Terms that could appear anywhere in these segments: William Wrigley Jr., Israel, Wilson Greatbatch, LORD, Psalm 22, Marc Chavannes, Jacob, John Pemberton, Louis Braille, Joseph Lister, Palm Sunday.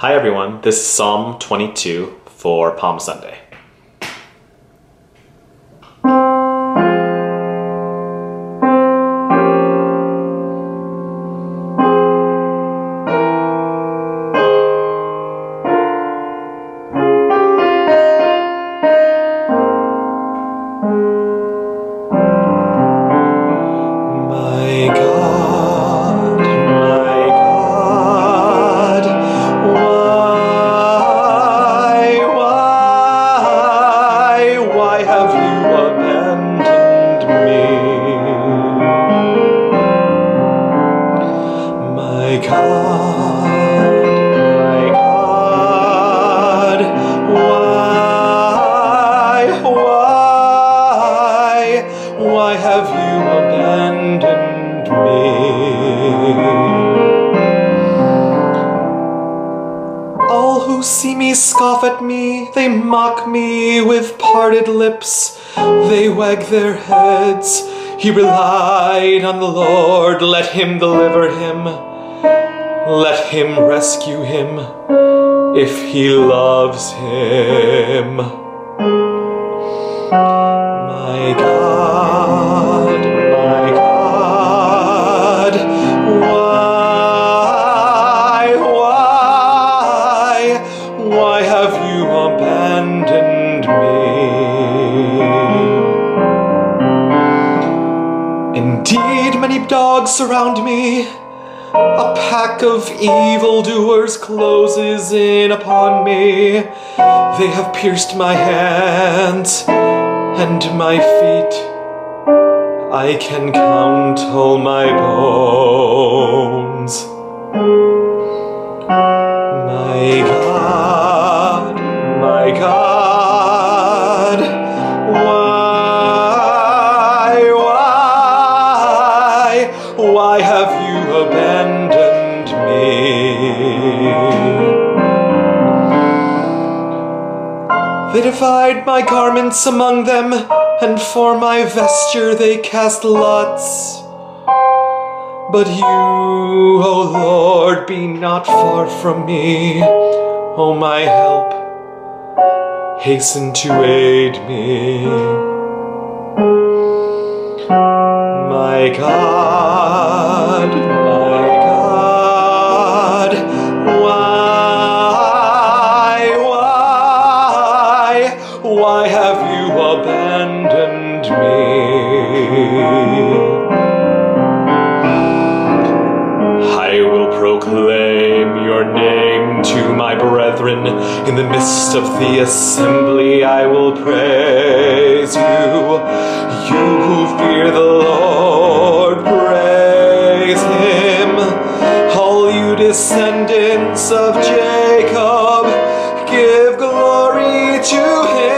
Hi everyone, this is Psalm 22 for Palm Sunday. My God, why have you abandoned me? All who see me scoff at me, they mock me with parted lips, they wag their heads. He relied on the Lord, let him deliver him. Let him rescue him, if he loves him. My God, why have you abandoned me? Indeed, many dogs surround me. A pack of evildoers closes in upon me. They have pierced my hands and my feet. I can count all my bones. My God, why have you abandoned me? They divide my garments among them, and for my vesture they cast lots. But you, O Lord, be not far from me. O my help, hasten to aid me. My God, why have you abandoned me? I will proclaim your name to my brethren. In the midst of the assembly I will praise you. You who fear the Lord, praise him. All you descendants of Jacob, give glory to him.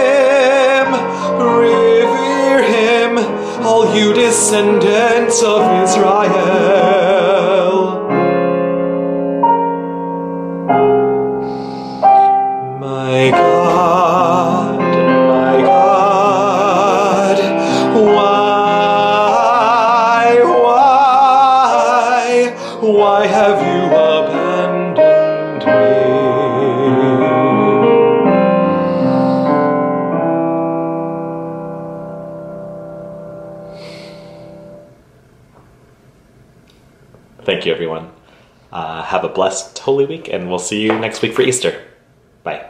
Revere him, all you descendants of Israel. My God. Why have you abandoned me? Thank you, everyone. Have a blessed Holy Week, and we'll see you next week for Easter. Bye.